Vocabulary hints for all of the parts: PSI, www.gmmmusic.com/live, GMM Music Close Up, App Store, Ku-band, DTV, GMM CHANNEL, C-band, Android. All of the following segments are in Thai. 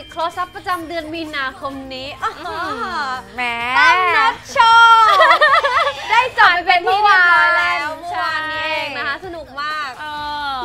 สิกคลอสอัพประจำเดือนมีนาคมนี้แหมตั้งนัดโชว์ได้จบไปเป็นที่เรียบร้อยแล้วเมื่อวานนี้เองนะคะสนุกมาก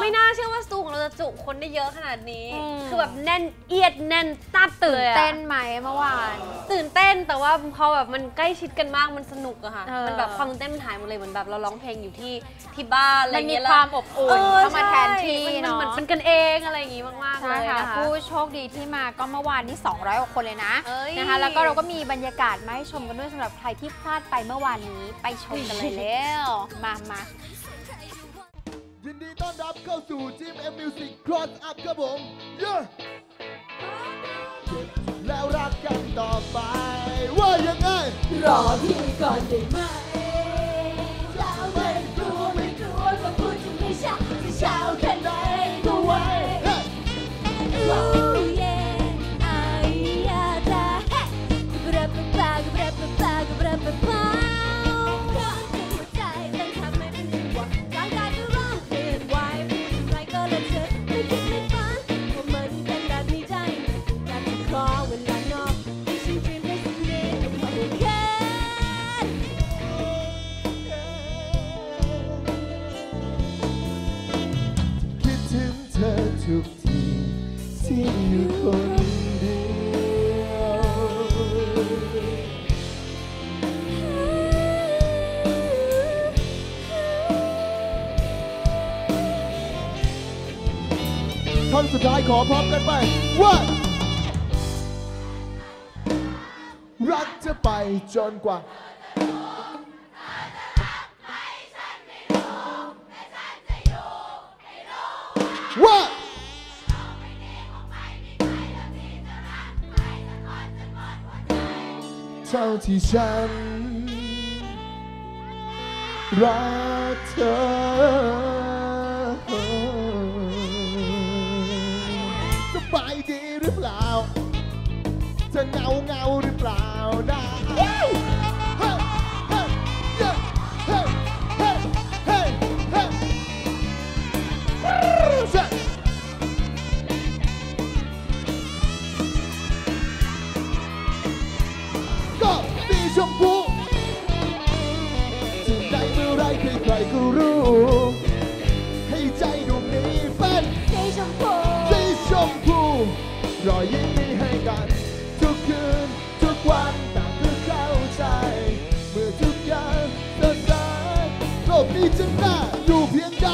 ไม่น่าเชื่อว่าสตูของเราจะจุคนได้เยอะขนาดนี้คือแบบแน่นเอียดแน่นตับตื่นเต้นไหมเมื่อวานตื่นเต้นแต่ว่าพอแบบมันใกล้ชิดกันมากมันสนุกอะค่ะมันแบบความตื่นเต้นมันหายหมดเลยเหมือนแบบเราร้องเพลงอยู่ที่บ้านอะไรอย่างเงี้ยมันมีความอบอุ่นเข้ามาแทนที่เนาะมันกันเองอะไรอย่างงี้มากๆเลยนะคะผู้โชคดีที่มาก็เมื่อวานนี้200กว่าคนเลยนะนะคะแล้วก็เราก็มีบรรยากาศมาให้ชมกันด้วยสำหรับใครที่พลาดไปเมื่อวานนี้ไปชมกันเลยแล้วมายินดีต้อนรับเข้าสู่ GMM Music Cross Up ครับผม yeah! เก็บแล้วรักกันต่อไปว่ายังไงรอพี่ก่อนได้ไหมเช้าไม่กลัวไม่กลัวก็พูดจะไม่เช้าจะเช้าแค่ไหนก็ไว้ทุกทีที่อยู่คนเดียวท่อนสุดท้ายขอพร้อมกันไปว่ารักจะไปจนกว่าว่าเท่าที่ฉันรักเธอสบายดีหรือเปล่าจะเงาหรือเปล่านะให้ใจดวงนี้เป็นสีชมพูรอยยิ้มนี้ให้กันทุกคืนทุกวันต่างก็เข้าใจเมื่อทุกอย่างเดินทางโลกนี้จะน่าอยู่เพียงใด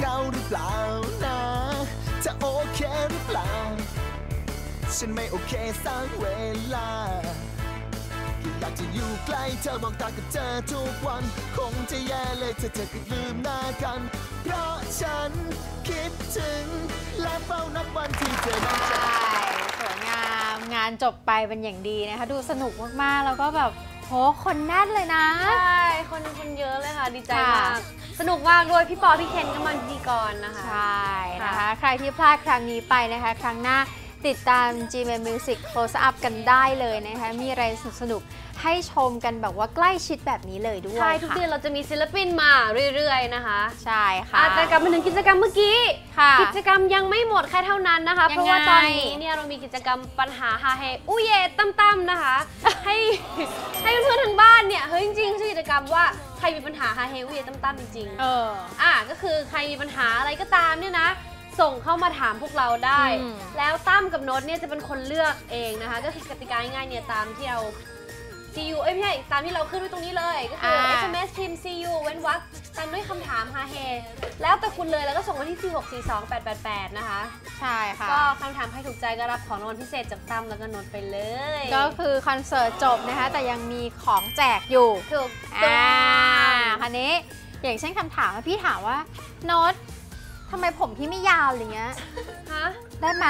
เงาหรือเปล่านะจะโอเคหรือเปล่าฉันไม่โอเคสักเวลาอยากจะอยู่ใกล้เธอมองตากับเธอทุกวันคงจะแย่เลยถ้าเธอลืมหน้ากันเพราะฉันคิดถึงและเฝ้านับวันที่เธอมาจากสวยงามงานจบไปเป็นอย่างดีนะคะดูสนุกมากๆแล้วก็แบบโหคนแน่นเลยนะใช่คนเยอะเลยค่ะดีใจมากสนุกมากด้วยพี่ปอพี่เคนก็มาพิธีกรนะคะใช่นะคะใครที่พลาดครั้งนี้ไปนะคะครั้งหน้าติดตาม GMM Music Close Up กันได้เลยนะคะมีอะไรสนุกให้ชมกันแบบว่าใกล้ชิดแบบนี้เลยด้วยใช่ทุกเดือนเราจะมีศิลปินมาเรื่อยๆนะคะใช่ค่ะแต่กลับมาถึงกิจกรรมเมื่อกี้กิจกรรมยังไม่หมดแค่เท่านั้นนะคะเพราะว่าตอนนี้เนี่ยเรามีกิจกรรมปัญหาฮาเฮอุเยตั้มๆนะคะให้เพื่อนทางบ้านเนี่ยเฮ้ยจริงๆชื่อกิจกรรมว่าใครมีปัญหาฮาเฮอุเยตั้มๆจริงๆก็คือใครมีปัญหาอะไรก็ตามเนี่ยนะส่งเข้ามาถามพวกเราได้แล้วตั้มกับโน้ตเนี่ยจะเป็นคนเลือกเองนะคะก็คือกติกาง่ายๆเนี่ยตามที่เรา CU เอ้ยไม่ใช่ตามที่เราขึ้นไว้ตรงนี้เลยก็คือ SMS พิมพ์ CU เว้นวรรคตามด้วยคำถามฮาเฮแล้วแต่คุณเลยแล้วก็ส่งมาที่ 4642888 นะคะใช่ค่ะก็คำถามใครถูกใจก็รับของรางวัลพิเศษจากตั้มแล้วก็โน้ตไปเลยก็คือคอนเสิร์ตจบนะคะแต่ยังมีของแจกอยู่ถูกคันนี้อย่างเช่นคำถามพี่ถามว่าโน้ตทำไมผมพี่ไม่ยาวอะไรเงี้ยฮะได้ไหม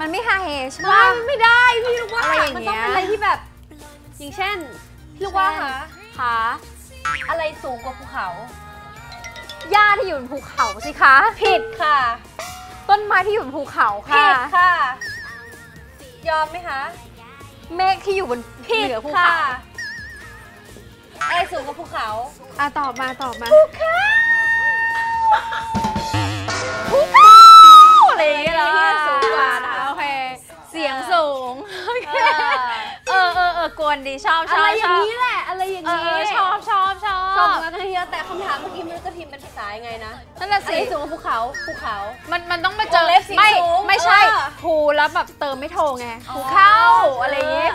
มันไม่ฮาเฮใช่ไหมไม่ได้พี่ลูกว่ามันต้องเป็นอะไรที่แบบอย่างเช่นพี่ลูกว่าค่ะ อะไรสูงกว่าภูเขาหญ้าที่อยู่บนภูเขาสิคะผิดค่ะต้นไม้ที่อยู่บนภูเขาค่ะผิดค่ะยอมไหมคะเมฆที่อยู่บนเหนือภูเขาอะไรสูงกว่าภูเขาตอบมาภูเขาอะไรอย่างเงี้ยสูงกว่านะคะโอเคเสียงสูงโอเคกวนดีชอบอะไรอย่างนี้แหละอะไรอย่างนี้ชอบตอบมาทีแต่คำถามเมื่อกี้มันก็ทีมเป็นภาษายังไงนะนั่นแหละสิสูงกว่าภูเขามันต้องมาเจอไม่ใช่ภูแล้วแบบเติมไม่โทไงภูเข้าอะไรอย่างนี้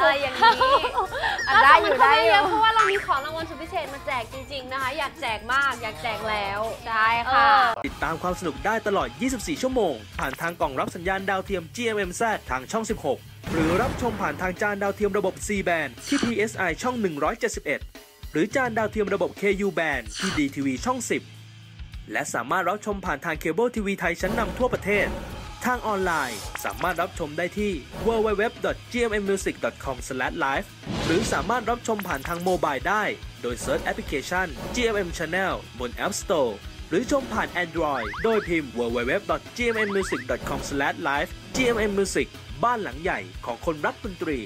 ได้อยู่ได้เพราะว่าเรามีของรางวัลสุดพิเศษมาแจกจริงๆนะคะอยากแจกมากอยากแจกแล้วใช่ค่ะติดตามความสนุกได้ตลอด24ชั่วโมงผ่านทางกล่องรับสัญญาณดาวเทียม GMM CHANNEL ทางช่อง16หรือรับชมผ่านทางจานดาวเทียมระบบ C-band ที่ PSI ช่อง171หรือจานดาวเทียมระบบ Ku-band ที่ DTV ช่อง10และสามารถรับชมผ่านทางเคเบิลทีวีไทยชั้นนำทั่วประเทศทางออนไลน์สามารถรับชมได้ที่ www.gmmusic.com/live หรือสามารถรับชมผ่านทางโมบายได้โดยเซิร์ชแอปพลิเคชัน GMM Channel บน App Store หรือชมผ่าน Android โดยพิมพ์ www.gmmusic.com/live GMM Musicบ้านหลังใหญ่ของคนรักดนตรี